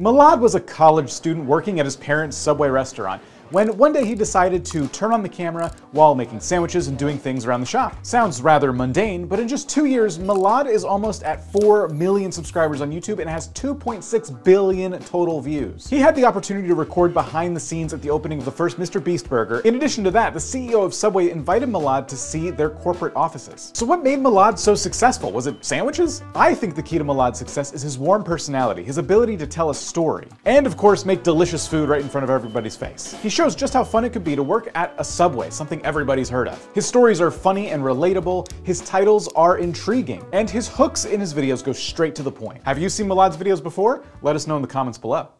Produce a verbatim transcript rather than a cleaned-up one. Milad was a college student working at his parents' Subway restaurant when one day he decided to turn on the camera while making sandwiches and doing things around the shop. Sounds rather mundane, but in just two years, Milad is almost at four million subscribers on YouTube and has two point six billion total views. He had the opportunity to record behind the scenes at the opening of the first MrBeast Burger. In addition to that, the C E O of Subway invited Milad to see their corporate offices. So what made Milad so successful? Was it sandwiches? I think the key to Milad's success is his warm personality, his ability to tell a story, and of course make delicious food right in front of everybody's face. He shows just how fun it could be to work at a Subway, something everybody's heard of. His stories are funny and relatable, his titles are intriguing, and his hooks in his videos go straight to the point. Have you seen Milad's videos before? Let us know in the comments below.